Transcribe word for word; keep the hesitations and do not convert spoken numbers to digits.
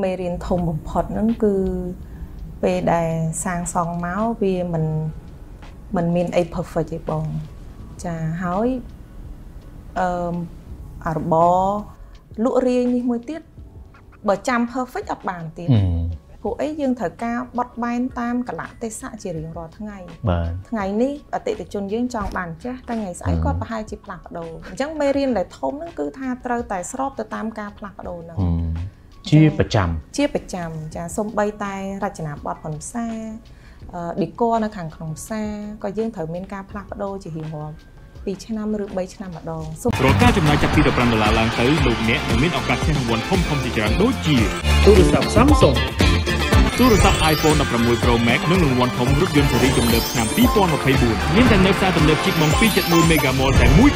ไม่เรียนทมผดนั่นคือไปได้สร้างซองเมาส์วีมันมันมีไอ้พอฟจิบองจะหายเอ่ออาร์บอลุเรียนนี่มวยติดบ่จำเพอร์เฟกต์อับบานติดผู้ไอ้ยังเถิดก้าวบดใบตามกระหล่ำเตะสะเฉียงรอทั้งไงทั้งไงนี่เตะติดจนยื่นจองบานจ้ะแต่ไงสายก็ไปให้จีบหลักโดยังไม่เรียนเลยทมนั่นคือท่าเตะแต่สรอบเตะตามการหลักโดนั่นเชี่ยประจำเชี่ยประจำจะสมใบไตราชนาบอดผลแซ่ดิโก้นะขังของแซ่ก็ยื่นเถิดเมนการหลักโดจีหิวหัวปีชนะมฤคใบชนะมาดองโรต้าจำหน่ายจากปีดับรันดาลาลังเตอร์ลูกเนะหนึ่งมิตรออกการเชื่อมวนพมพมจิจรังโดจีโทรศัพท์ซัมซุงโทรศัพท์ไอโฟนอัปประมวยโปรแม็กหนึ่งหนึ่งวันพมรถยนต์สรีจำเนิบนำปีปอนออกไปบูนยิ่งแต่เนิบซาจำเนิบจิกมองปีเจ็ดมูลเมกามอลแต่มุ้ย